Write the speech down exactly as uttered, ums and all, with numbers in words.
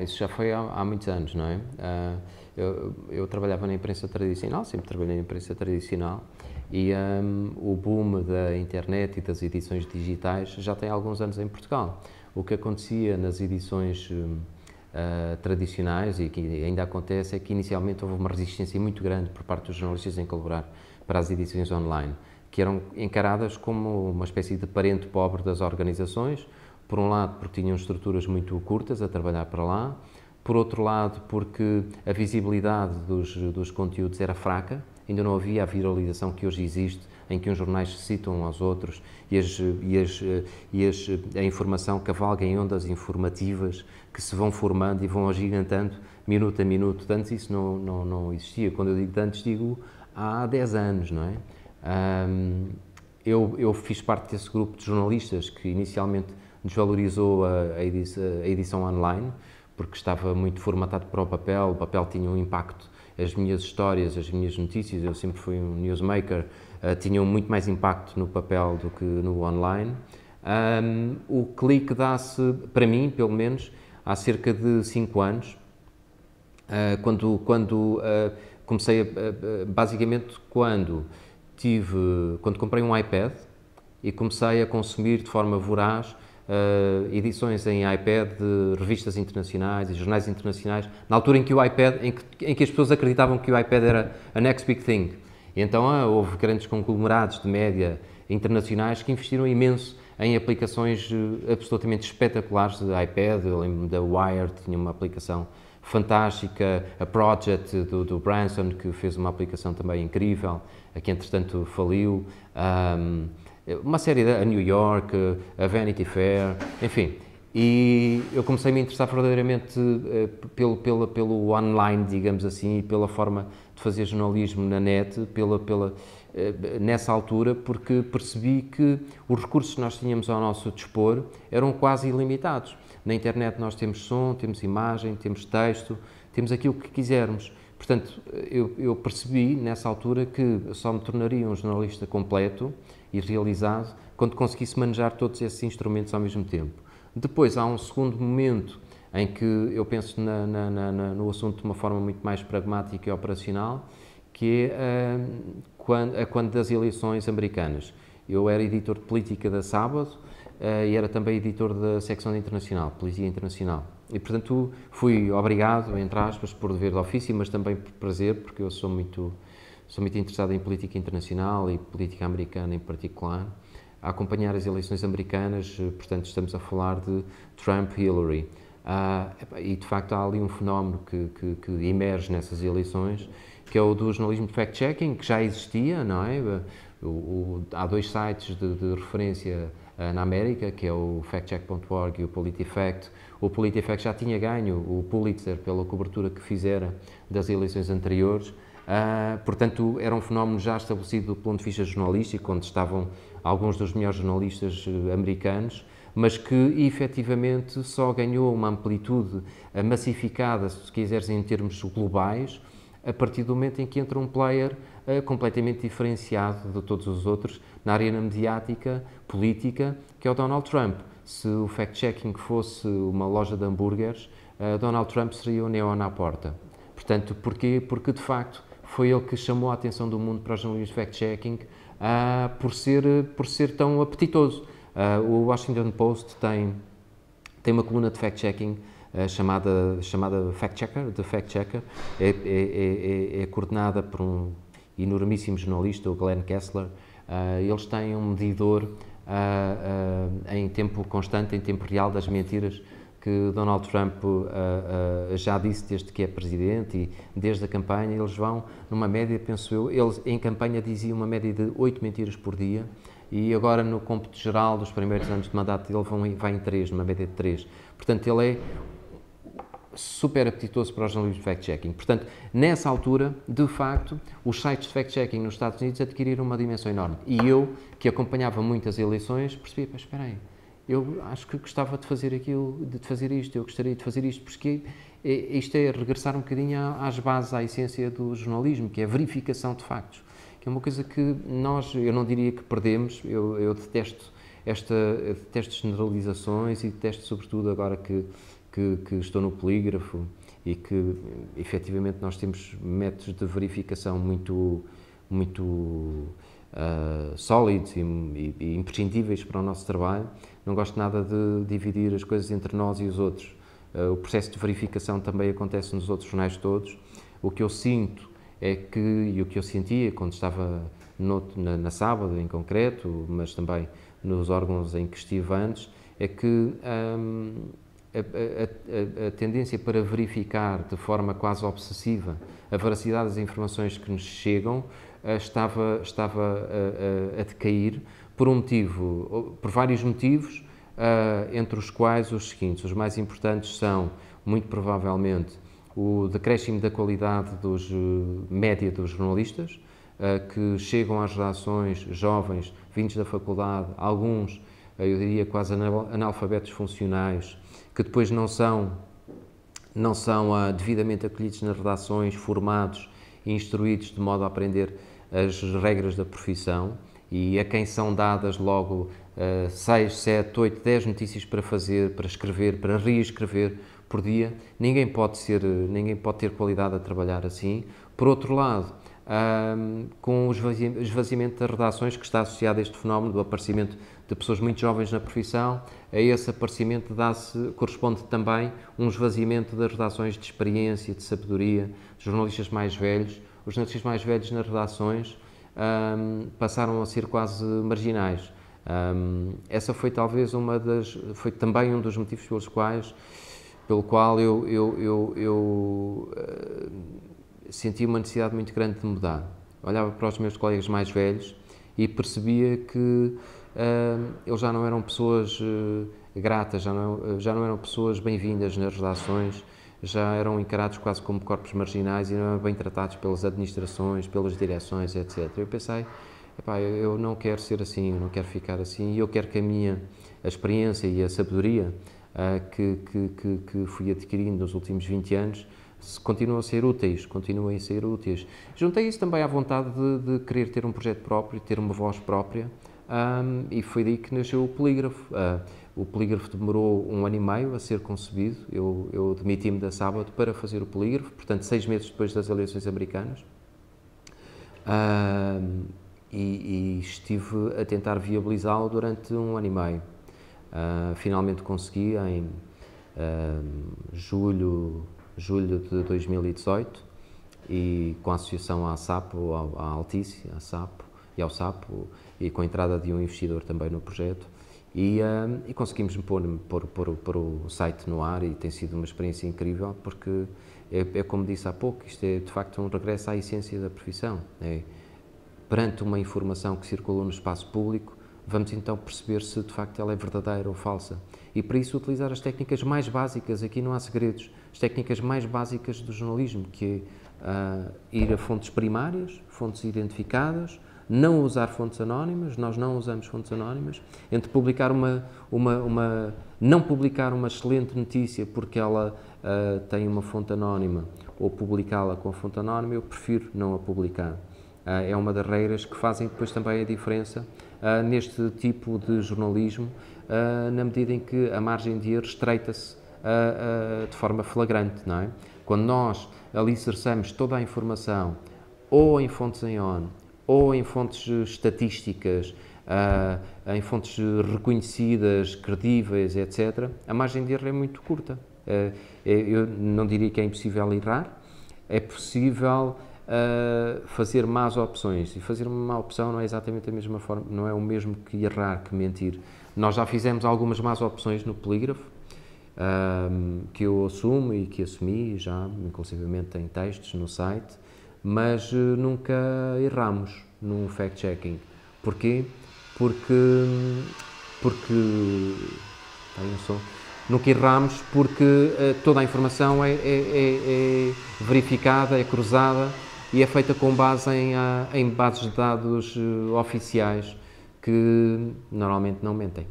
Isso já foi há, há muitos anos, não é? Uh, eu, eu trabalhava na imprensa tradicional, sempre trabalhei na imprensa tradicional, e um, o boom da internet e das edições digitais já tem alguns anos em Portugal. O que acontecia nas edições uh, tradicionais, e que ainda acontece, é que inicialmente houve uma resistência muito grande por parte dos jornalistas em colaborar para as edições online, que eram encaradas como uma espécie de parente pobre das organizações, por um lado porque tinham estruturas muito curtas a trabalhar para lá, por outro lado porque a visibilidade dos, dos conteúdos era fraca, ainda não havia a viralização que hoje existe, em que uns jornais se citam aos outros e, as, e, as, e as, a informação cavalga em ondas informativas que se vão formando e vão agigantando minuto a minuto. Antes isso não, não, não existia. Quando eu digo antes, digo há dez anos, não é? Um, eu, eu fiz parte desse grupo de jornalistas que inicialmente desvalorizou a, a, edição, a edição online, porque estava muito formatado para o papel, o papel tinha um impacto, as minhas histórias, as minhas notícias, eu sempre fui um newsmaker, uh, tinham muito mais impacto no papel do que no online. Um, o clique dá-se, para mim, pelo menos, há cerca de cinco anos, uh, quando, quando uh, comecei, a, uh, basicamente, quando... Tive, quando comprei um iPad e comecei a consumir de forma voraz uh, edições em iPad de revistas internacionais e jornais internacionais, na altura em que o iPad, em que, em que as pessoas acreditavam que o iPad era a next big thing. E então ah, houve grandes conglomerados de média internacionais que investiram imenso em aplicações absolutamente espetaculares de iPad. Eu lembro-me da Wired, tinha uma aplicação fantástica, a Project do, do Branson, que fez uma aplicação também incrível, que entretanto faliu, um, uma série da New York, a Vanity Fair, enfim. E eu comecei a me interessar verdadeiramente pelo, pelo, pelo online, digamos assim, e pela forma de fazer jornalismo na net, pela, pela, nessa altura, porque percebi que os recursos que nós tínhamos ao nosso dispor eram quase ilimitados. Na internet nós temos som, temos imagem, temos texto, temos aquilo que quisermos. Portanto, eu, eu percebi nessa altura que só me tornaria um jornalista completo e realizado quando conseguisse manejar todos esses instrumentos ao mesmo tempo. Depois há um segundo momento em que eu penso na, na, na, no assunto de uma forma muito mais pragmática e operacional, que é uh, quando, a quando das eleições americanas. Eu era editor de política da Sábado, Uh, e era também editor da secção internacional, Polícia Internacional. E, portanto, fui obrigado, entre aspas, por dever de ofício, mas também por prazer, porque eu sou muito, sou muito interessado em política internacional e política americana em particular, a acompanhar as eleições americanas. Portanto, estamos a falar de Trump e Hillary. Uh, e, de facto, há ali um fenómeno que, que, que emerge nessas eleições, que é o do jornalismo de fact-checking, que já existia, não é? O, o, há dois sites de, de referência na América, que é o fact check ponto org e o PolitiFact. O PolitiFact já tinha ganho o Pulitzer pela cobertura que fizera das eleições anteriores, uh, portanto era um fenómeno já estabelecido do ponto de vista jornalístico, onde estavam alguns dos melhores jornalistas americanos, mas que efetivamente só ganhou uma amplitude massificada, se quiseres, em termos globais, a partir do momento em que entra um player uh, completamente diferenciado de todos os outros na arena mediática, política, que é o Donald Trump. Se o fact-checking fosse uma loja de hambúrgueres, uh, Donald Trump seria o neon à porta. Portanto, porquê? Porque, de facto, foi ele que chamou a atenção do mundo para os jornalistas de fact-checking uh, por, ser, por ser tão apetitoso. Uh, o Washington Post tem, tem uma coluna de fact-checking Uh, chamada, chamada Fact-Checker, de Fact-Checker, é, é, é, é coordenada por um enormíssimo jornalista, o Glenn Kessler. Uh, eles têm um medidor uh, uh, em tempo constante, em tempo real, das mentiras que Donald Trump uh, uh, já disse desde que é presidente e desde a campanha. Eles vão numa média, penso eu, eles em campanha diziam uma média de oito mentiras por dia, e agora no cômputo geral dos primeiros anos de mandato dele vão, vai em três, numa média de três. Portanto, ele é super apetitoso para os jornalistas de fact-checking. Portanto, nessa altura, de facto, os sites de fact-checking nos Estados Unidos adquiriram uma dimensão enorme. E eu, que acompanhava muitas eleições, percebi, mas espera aí, eu acho que gostava de fazer aquilo, de fazer isto, eu gostaria de fazer isto, porque isto é regressar um bocadinho às bases, à essência do jornalismo, que é a verificação de factos, que é uma coisa que nós, eu não diria que perdemos, eu, eu detesto esta, eu detesto generalizações e detesto, sobretudo, agora que que que, que estão no Polígrafo e que, efetivamente, nós temos métodos de verificação muito, muito uh, sólidos e, e, e imprescindíveis para o nosso trabalho. Não gosto nada de dividir as coisas entre nós e os outros. Uh, o processo de verificação também acontece nos outros jornais todos. O que eu sinto é que, e o que eu sentia quando estava no, na, na Sábado em concreto, mas também nos órgãos em que estive antes, é que hum, a, a, a, a tendência para verificar de forma quase obsessiva a veracidade das informações que nos chegam estava, estava a, a, a decair por um motivo, por vários motivos, uh, entre os quais os seguintes. Os mais importantes são, muito provavelmente, o decréscimo da qualidade dos, média dos jornalistas, que chegam às redações jovens, vindos da faculdade, alguns, eu diria, quase analfabetos funcionais, que depois não são, não são devidamente acolhidos nas redações, formados e instruídos de modo a aprender as regras da profissão, e a quem são dadas logo seis, sete, oito, dez notícias para fazer, para escrever, para reescrever, por dia. Ninguém pode ser, ninguém pode ter qualidade a trabalhar assim. Por outro lado, hum, com o esvaziamento das redações que está associado a este fenómeno do aparecimento de pessoas muito jovens na profissão, a esse aparecimento dá-se, corresponde também um esvaziamento das redações de experiência, de sabedoria, de jornalistas mais velhos. Os jornalistas mais velhos nas redações hum, passaram a ser quase marginais. Hum, essa foi talvez uma das, foi também um dos motivos pelos quais pelo qual eu, eu, eu, eu uh, senti uma necessidade muito grande de mudar. Olhava para os meus colegas mais velhos e percebia que uh, eles já não eram pessoas uh, gratas, já não, já não eram pessoas bem-vindas nas redações, já eram encarados quase como corpos marginais e não eram bem tratados pelas administrações, pelas direções, etcétera. Eu pensei, epá, eu não quero ser assim, eu não quero ficar assim, e eu quero que a minha a experiência e a sabedoria Que, que, que fui adquirindo nos últimos vinte anos, continuam a ser úteis, continuam a ser úteis. Juntei isso também à vontade de, de querer ter um projeto próprio, ter uma voz própria, um, e foi daí que nasceu o Polígrafo. Uh, o Polígrafo demorou um ano e meio a ser concebido. Eu, eu demiti-me da Sábado para fazer o Polígrafo, portanto, seis meses depois das eleições americanas, uh, e, e estive a tentar viabilizá-lo durante um ano e meio. Uh, finalmente consegui em uh, julho, julho de dois mil e dezoito, e com a associação à Sapo, à, à Altice, à Sapo e ao Sapo, e com a entrada de um investidor também no projeto, e, uh, e conseguimos pôr, pôr, pôr, pôr o site no ar, e tem sido uma experiência incrível, porque é, é como disse há pouco, isto é de facto um regresso à essência da profissão, é, perante uma informação que circulou no espaço público. Vamos então perceber se de facto ela é verdadeira ou falsa. E para isso utilizar as técnicas mais básicas, aqui não há segredos, as técnicas mais básicas do jornalismo, que é uh, ir a fontes primárias, fontes identificadas, não usar fontes anónimas, nós não usamos fontes anónimas, entre publicar uma, uma, uma não publicar uma excelente notícia porque ela uh, tem uma fonte anónima, ou publicá-la com a fonte anónima, eu prefiro não a publicar. Uh, é uma das regras que fazem depois também a diferença Uh, neste tipo de jornalismo, uh, na medida em que a margem de erro estreita-se uh, uh, de forma flagrante, não é? Quando nós alicerçamos toda a informação ou em fontes on, ou em fontes estatísticas, uh, em fontes reconhecidas, credíveis, etcétera, a margem de erro é muito curta. Uh, eu não diria que é impossível errar, é possível Uh, fazer más opções, e fazer uma má opção não é exatamente a mesma forma, não é o mesmo que errar, que mentir. Nós já fizemos algumas más opções no Polígrafo, uh, que eu assumo e que assumi já, inclusivamente em textos no site, mas uh, nunca erramos no fact-checking. Porquê? Porque... porque... Está aí um som. Nunca erramos porque uh, toda a informação é, é, é, é verificada, é cruzada, e é feita com base em, em bases de dados oficiais que normalmente não mentem.